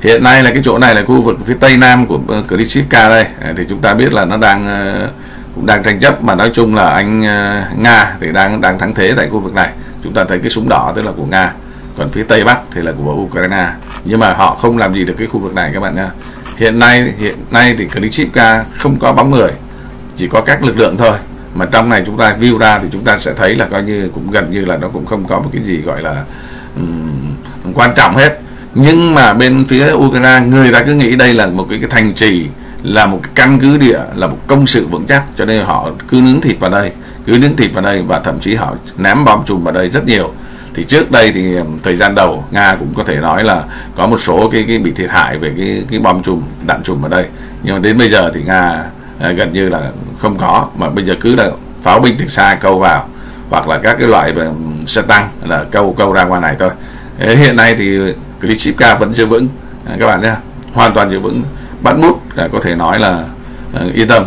Hiện nay là cái chỗ này là khu vực phía tây nam của Klitschivka đây, thì chúng ta biết là nó đang tranh chấp, mà nói chung là anh Nga thì đang thắng thế tại khu vực này. Chúng ta thấy cái súng đỏ tức là của Nga, còn phía tây bắc thì là của Ukraine, nhưng mà họ không làm gì được cái khu vực này các bạn nhá. Hiện nay thì Klitschivka không có bóng người, chỉ có các lực lượng thôi, mà trong này chúng ta view ra thì chúng ta sẽ thấy là coi như cũng gần như là nó cũng không có một cái gì gọi là quan trọng hết. Nhưng mà bên phía Ukraine người ta cứ nghĩ đây là một cái thành trì, là một cái căn cứ địa, là một công sự vững chắc, cho nên họ cứ nướng thịt vào đây, và thậm chí họ ném bom chùm vào đây rất nhiều. Thì trước đây thì thời gian đầu Nga cũng có thể nói là có một số cái bị thiệt hại về cái bom chùm, đạn chùm ở đây, nhưng mà đến bây giờ thì Nga gần như là không có, mà bây giờ cứ là pháo binh từ xa câu vào, hoặc là các cái loại sẽ tăng, là câu ra ngoài này thôi. Hiện nay thì Klitschka vẫn giữ vững các bạn nhé, hoàn toàn giữ vững, bắt bút có thể nói là yên tâm.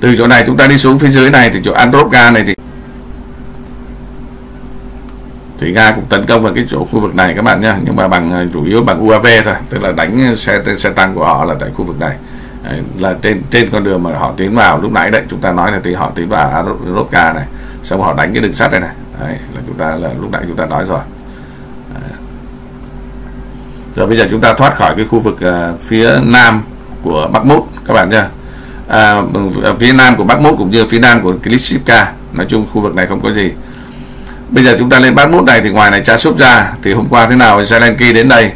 Từ chỗ này chúng ta đi xuống phía dưới này thì chỗ Andropka này thì Nga cũng tấn công vào cái chỗ khu vực này các bạn nhé, nhưng mà bằng chủ yếu bằng UAV thôi, tức là đánh xe tăng của họ là tại khu vực này, là trên con đường mà họ tiến vào lúc nãy đấy, chúng ta nói là thì họ tiến vào Andropka này, xong họ đánh cái đường sắt đây này, đấy, là chúng ta là lúc nãy chúng ta nói rồi. Rồi bây giờ chúng ta thoát khỏi cái khu vực phía nam của Bakhmut các bạn nhé, phía nam của Bakhmut cũng như phía nam của Klitschka, nói chung khu vực này không có gì. Bây giờ chúng ta lên Bakhmut này thì ngoài này Chasiv ra, thì hôm qua thế nào Zelensky đến đây,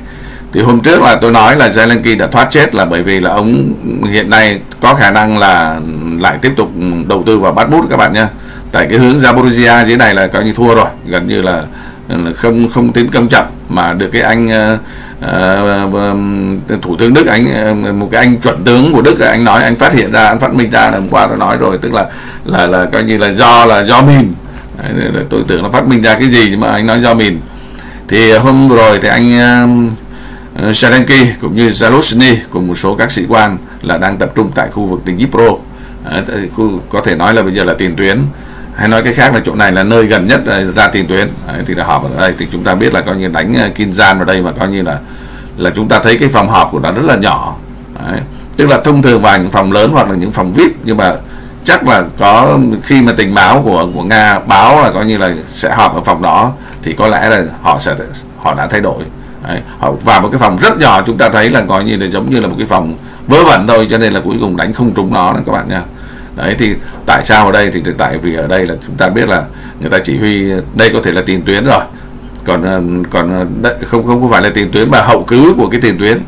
thì hôm trước là tôi nói là Zelensky đã thoát chết là bởi vì là ông hiện nay có khả năng là lại tiếp tục đầu tư vào Bakhmut các bạn nhé, tại cái hướng Zaporizhzhia dưới này là coi như thua rồi, gần như là không tiến công chậm, mà được cái anh thủ tướng Đức, anh một cái anh chuẩn tướng của Đức, anh nói, anh phát hiện ra, anh phát minh ra là hôm qua tôi nói rồi, tức là coi như là do mình, tôi tưởng nó phát minh ra cái gì nhưng mà anh nói do mình. Thì hôm vừa rồi thì anh Zelensky cũng như Zaluzhny cùng một số các sĩ quan là đang tập trung tại khu vực tỉnh Dnipro, có thể nói là bây giờ là tiền tuyến, hay nói cái khác là chỗ này là nơi gần nhất ra tiền tuyến. Đấy, thì là họp ở đây thì chúng ta biết là coi như đánh Kinzhan vào đây, mà coi như là chúng ta thấy cái phòng họp của nó rất là nhỏ. Đấy, tức là thông thường vào những phòng lớn hoặc là những phòng VIP, nhưng mà chắc là có khi mà tình báo của Nga báo là coi như là sẽ họp ở phòng đó, thì có lẽ là họ đã thay đổi. Đấy, họ vào một cái phòng rất nhỏ, chúng ta thấy là coi như là giống như là một cái phòng vớ vẩn thôi, cho nên là cuối cùng đánh không trúng nó các bạn nha. Đấy, thì tại sao ở đây thì tại vì ở đây là chúng ta biết là người ta chỉ huy, đây có thể là tiền tuyến rồi, còn không phải là tiền tuyến mà hậu cứu của cái tiền tuyến,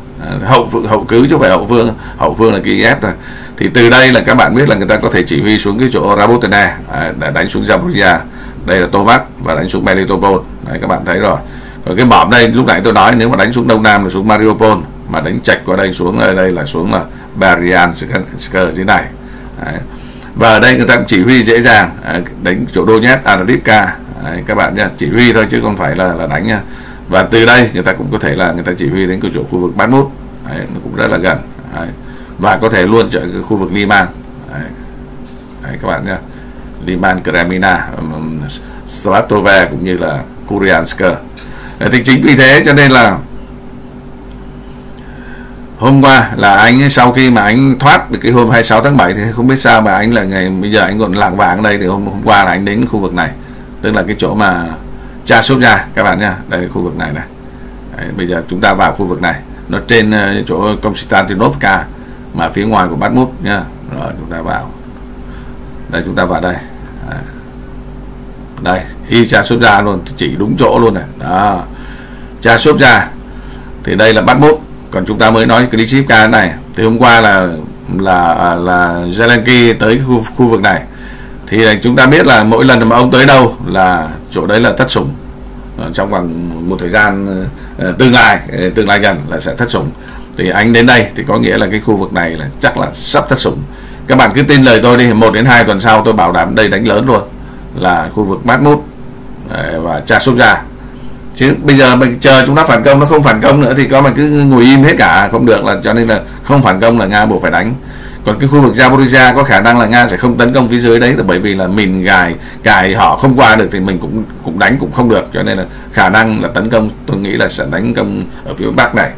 hậu cứu chứ không phải hậu phương, hậu phương là Kiev rồi. Thì từ đây là các bạn biết là người ta có thể chỉ huy xuống cái chỗ Robotyne, đánh xuống Zaporizhzhia, đây là Tovac và đánh xuống Melitopol. Đấy, các bạn thấy rồi. Còn cái mỏm đây lúc nãy tôi nói, nếu mà đánh xuống đông nam là xuống Mariupol, mà đánh chạch qua đây xuống đây là xuống là Bryansk dưới này. Đấy. Và ở đây người ta cũng chỉ huy dễ dàng, đánh chỗ Donetsk, Avdiivka các bạn nhé, chỉ huy thôi chứ không phải là đánh nha. Và từ đây người ta cũng có thể là người ta chỉ huy đến cái chỗ khu vực Bakhmut, nó cũng rất là gần. Đấy, và có thể luôn trở cái khu vực Liman. Đấy, đấy các bạn nhé, Liman, Crimea, Svatove cũng như là Kuryansk. Thì chính vì thế cho nên là hôm qua là anh, sau khi mà anh thoát được cái hôm 26 tháng 7 thì không biết sao mà anh là ngày bây giờ anh còn lảng vảng đây, thì hôm qua là anh đến khu vực này, tức là cái chỗ mà Chasiv ra các bạn nha, đây khu vực này này. Đấy, bây giờ chúng ta vào khu vực này, nó trên chỗ Konstantinovka mà phía ngoài của Bakhmut nha. Rồi chúng ta vào đây, chúng ta vào đây. Đấy, đây y Chasiv ra luôn, chỉ đúng chỗ luôn này đó, Chasiv ra thì đây là Bakhmut. Còn chúng ta mới nói Klitschka này, thì hôm qua là Zelensky tới khu vực này, thì chúng ta biết là mỗi lần mà ông tới đâu là chỗ đấy là thất sủng, trong vòng một thời gian tương lai gần là sẽ thất sủng. Thì anh đến đây thì có nghĩa là cái khu vực này là chắc là sắp thất sủng. Các bạn cứ tin lời tôi đi, 1 đến 2 tuần sau tôi bảo đảm đây đánh lớn luôn, là khu vực Bakhmut và Chasiv. Chứ bây giờ mình chờ chúng nó phản công, nó không phản công nữa thì có mà cứ ngồi im hết cả không được, là cho nên là không phản công là Nga buộc phải đánh. Còn cái khu vực Zaporizhzhia có khả năng là Nga sẽ không tấn công phía dưới đấy, là bởi vì là mình gài họ không qua được thì mình cũng đánh cũng không được, cho nên là khả năng là tấn công, tôi nghĩ là sẽ đánh công ở phía bắc này,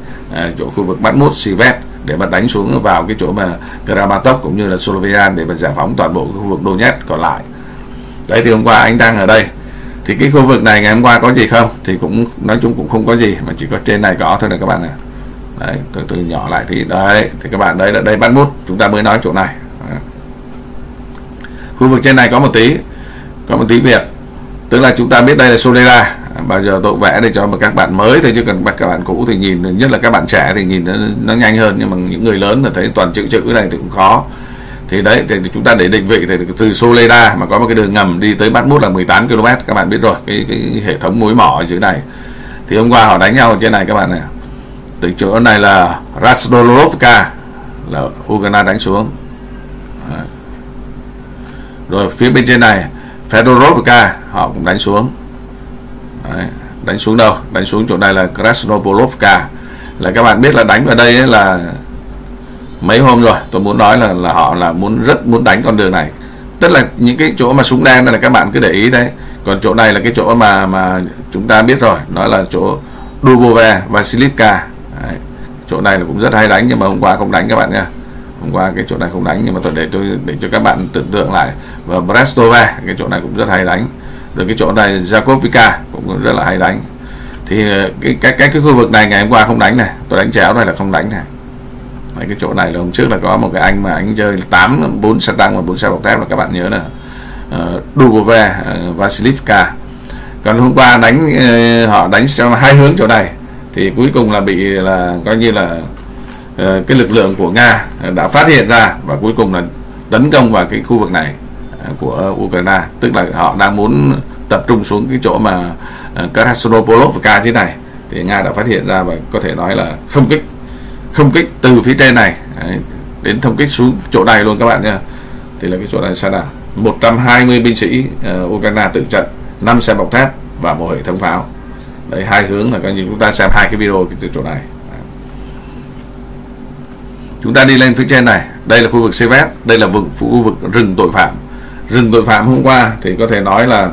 chỗ khu vực Bakhmut, Sivet, để mà đánh xuống vào cái chỗ mà Kramatorsk cũng như là Slovian, để mà giải phóng toàn bộ cái khu vực Donetsk còn lại. Đấy, thì hôm qua anh đang ở đây. Thì cái khu vực này ngày hôm qua có gì không? Thì cũng nói chung cũng không có gì, mà chỉ có trên này có thôi này các bạn này. Đấy, tôi nhỏ lại thì đấy, thì các bạn đấy là đây Bakhmut, chúng ta mới nói chỗ này. Đấy, khu vực trên này có một tí Việt, tức là chúng ta biết đây là Solera. Bao giờ tôi vẽ để cho mà các bạn mới thôi, chứ còn các bạn cũ thì nhìn, nhất là các bạn trẻ thì nhìn nó nhanh hơn, nhưng mà những người lớn là thấy toàn chữ này thì cũng khó. Thì đấy, thì chúng ta để định vị thì từ Soledad mà có một cái đường ngầm đi tới Bakhmut là 18 km, các bạn biết rồi, cái hệ thống mối mỏ ở dưới này. Thì hôm qua họ đánh nhau ở trên này các bạn này. Từ chỗ này là Krasnodar là Ukraine đánh xuống. Rồi phía bên trên này Fedorovka họ cũng đánh xuống. Đấy, đánh xuống đâu? Đánh xuống chỗ này là Krasnopolovka. Là các bạn biết là đánh vào đây ấy là mấy hôm rồi, tôi muốn nói là họ là rất muốn đánh con đường này. Tức là những cái chỗ mà súng đen này là các bạn cứ để ý đấy. Còn chỗ này là cái chỗ mà chúng ta biết rồi, nó là chỗ Dubove và Silivka. Đấy, chỗ này là cũng rất hay đánh nhưng mà hôm qua không đánh các bạn nha. Hôm qua cái chỗ này không đánh nhưng mà tôi để cho các bạn tưởng tượng lại. Và Brestova, cái chỗ này cũng rất hay đánh. Rồi cái chỗ này Zakovivka cũng rất là hay đánh. Thì cái khu vực này ngày hôm qua không đánh này, tôi đánh chéo này là không đánh này. Đấy, cái chỗ này là hôm trước là có một cái anh mà anh chơi 4 xe tăng và 4 xe bọc thép là các bạn nhớ là Dubove, Vasilivka. Còn hôm qua đánh họ đánh sang hai hướng chỗ này thì cuối cùng là bị là coi như là cái lực lượng của Nga đã phát hiện ra và cuối cùng là tấn công vào cái khu vực này của Ukraine, tức là họ đang muốn tập trung xuống cái chỗ mà Krasnopolovka thế này thì Nga đã phát hiện ra và có thể nói là không kích từ phía trên này đến thông kích xuống chỗ này luôn các bạn nha. Thì là cái chỗ này sao nào 120 binh sĩ Ukraine tự trận, 5 xe bọc thép và một hệ thống pháo. Đấy, hai hướng là coi như chúng ta xem hai cái video từ chỗ này. Chúng ta đi lên phía trên này, đây là khu vực Sevet, đây là khu vực rừng tội phạm. Rừng tội phạm hôm qua thì có thể nói là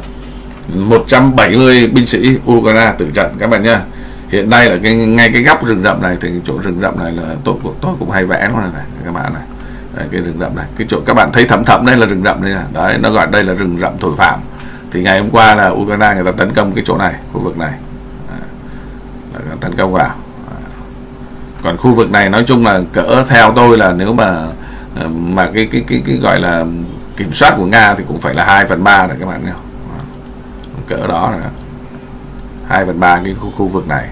170 binh sĩ Ukraine tử trận các bạn nhá. Hiện nay là ngay cái góc rừng rậm này thì chỗ rừng rậm này là tôi cũng hay vẽ nó này các bạn này. Đấy, cái rừng rậm này, cái chỗ các bạn thấy thẫm đây là rừng rậm đây này. Đấy, nó gọi đây là rừng rậm tội phạm. Thì ngày hôm qua là Ukraine người ta tấn công cái chỗ này, khu vực này. Là tấn công vào. Còn khu vực này nói chung là cỡ theo tôi là nếu mà cái gọi là kiểm soát của Nga thì cũng phải là 2/3 này các bạn nhé. Cỡ đó là 2/3 cái khu vực này.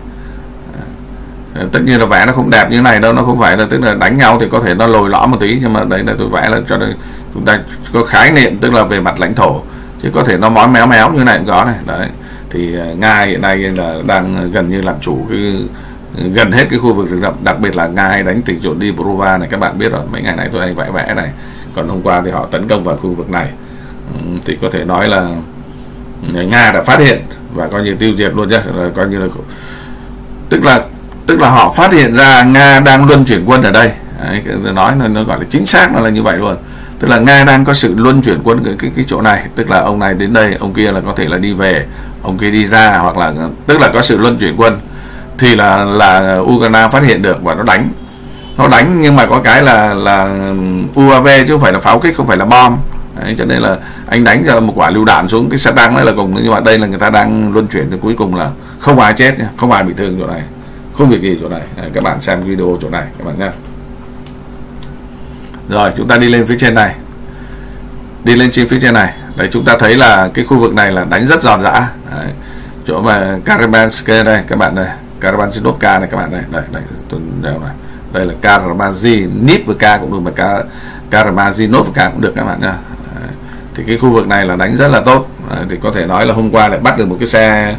Tất nhiên là vẽ nó không đẹp như thế này đâu, nó không phải là tức là đánh nhau thì có thể nó lồi lõm một tí nhưng mà đấy là tôi vẽ là cho nên chúng ta có khái niệm tức là về mặt lãnh thổ, chứ có thể nó mói méo méo như thế này cũng có này. Đấy. Thì Nga hiện nay là đang gần như làm chủ gần hết cái khu vực rừng rậm, đặc biệt là Nga hay đánh từ chỗ Dibrova này các bạn biết rồi, mấy ngày này tôi hay vẽ này. Còn hôm qua thì họ tấn công vào khu vực này thì có thể nói là Nga đã phát hiện và coi như tiêu diệt luôn chứ, coi như là tức là họ phát hiện ra Nga đang luân chuyển quân ở đây. Đấy, nói nó gọi là chính xác nó là như vậy luôn, tức là Nga đang có sự luân chuyển quân cái chỗ này, tức là ông này đến đây, ông kia là có thể là đi về, ông kia đi ra, hoặc là tức là có sự luân chuyển quân thì là Ukraine phát hiện được và nó đánh nhưng mà có cái là UAV chứ không phải là pháo kích, không phải là bom. Đấy, cho nên là anh đánh ra một quả lựu đạn xuống cái xe tăng đấy là cùng, nhưng mà đây là người ta đang luân chuyển thì cuối cùng là không ai chết, không ai bị thương chỗ này, không việc gì chỗ này. Đấy, các bạn xem video chỗ này các bạn nhé. Rồi chúng ta đi lên phía trên này, đấy chúng ta thấy là cái khu vực này là đánh rất giòn giã. Đấy, chỗ mà Kamianska đây các bạn này, Karabansinovka này các bạn này, đây tôi đều này, đây là Karabansinovka cũng được mà Karabansinovka cũng được các bạn nha. Thì cái khu vực này là đánh rất là tốt. Đấy, thì có thể nói là hôm qua lại bắt được một cái xe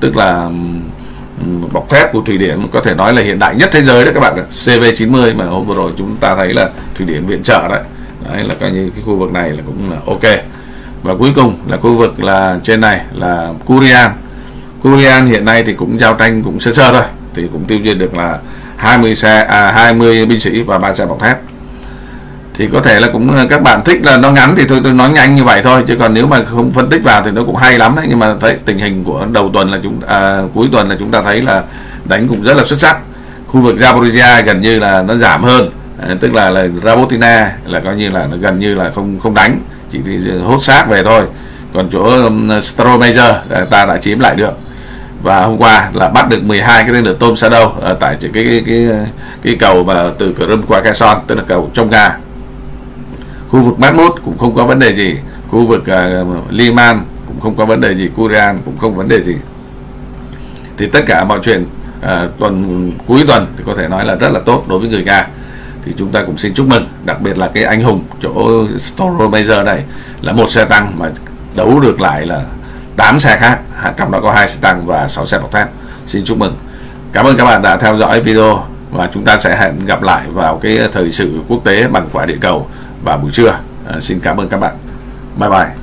tức là bọc thép của Thụy Điển có thể nói là hiện đại nhất thế giới đấy các bạn ạ, CV90 mà hôm vừa rồi chúng ta thấy là Thụy Điển viện trợ đấy. Đấy là coi như cái khu vực này là cũng là ok. Và cuối cùng là khu vực là trên này là Kurian hiện nay thì cũng giao tranh cũng sơ sơ thôi, thì cũng tiêu diệt được là 20 binh sĩ và 3 xe bọc thép. Thì có thể là cũng các bạn thích là nó ngắn thì tôi nói nhanh như vậy thôi, chứ còn nếu mà không phân tích vào thì nó cũng hay lắm đấy. Nhưng mà thấy tình hình của đầu tuần là cuối tuần là chúng ta thấy là đánh cũng rất là xuất sắc. Khu vực Zaporizhzhia gần như là nó giảm hơn, tức là Robotyne là coi như là nó gần như là không đánh, chỉ thì hốt xác về thôi. Còn chỗ Staromaiorske ta đã chiếm lại được. Và hôm qua là bắt được 12 cái tên lửa Storm Shadow tại cái cầu mà từ Kerem qua Khai Son, tức là cầu Chonga. Khu vực Matmut cũng không có vấn đề gì, khu vực Liman cũng không có vấn đề gì, Kurian cũng không vấn đề gì. Thì tất cả mọi chuyện cuối tuần thì có thể nói là rất là tốt đối với người Nga. Thì chúng ta cũng xin chúc mừng, đặc biệt là cái anh hùng chỗ Storomaiorske này là 1 xe tăng mà đấu được lại là 8 xe khác, trong đó có 2 xe tăng và 6 xe bọc thép. Xin chúc mừng. Cảm ơn các bạn đã theo dõi video và chúng ta sẽ hẹn gặp lại vào cái thời sự quốc tế bằng quả địa cầu vào buổi trưa. Xin cảm ơn các bạn. Bye bye.